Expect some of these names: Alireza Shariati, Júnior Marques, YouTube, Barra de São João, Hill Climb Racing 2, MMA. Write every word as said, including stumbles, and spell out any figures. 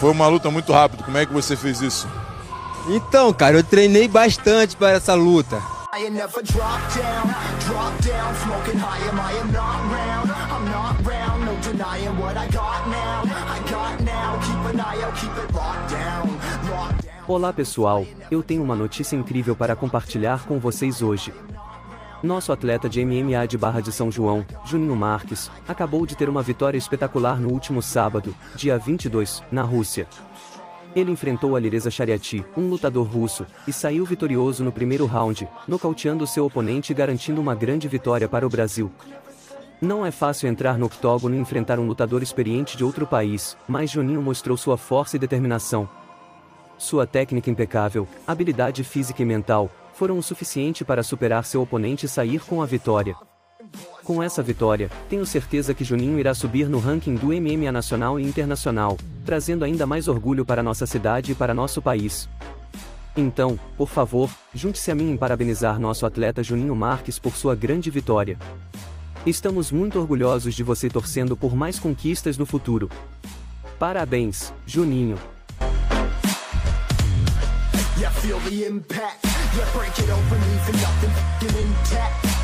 Foi uma luta muito rápida. Como é que você fez isso? Então, cara, eu treinei bastante para essa luta. Olá, pessoal, eu tenho uma notícia incrível para compartilhar com vocês hoje. Nosso atleta de M M A de Barra de São João, Júnior Marques, acabou de ter uma vitória espetacular no último sábado, dia vinte e dois, na Rússia. Ele enfrentou Alireza Shariati, um lutador russo, e saiu vitorioso no primeiro round, nocauteando seu oponente e garantindo uma grande vitória para o Brasil. Não é fácil entrar no octógono e enfrentar um lutador experiente de outro país, mas Júnior mostrou sua força e determinação. Sua técnica impecável, habilidade física e mental, foram o suficiente para superar seu oponente e sair com a vitória. Com essa vitória, tenho certeza que Júnior irá subir no ranking do M M A nacional e internacional, trazendo ainda mais orgulho para nossa cidade e para nosso país. Então, por favor, junte-se a mim em parabenizar nosso atleta Júnior Marques por sua grande vitória. Estamos muito orgulhosos de você, torcendo por mais conquistas no futuro. Parabéns, Júnior! Yeah, feel the impact. Yeah, break it open, leave nothing fucking intact.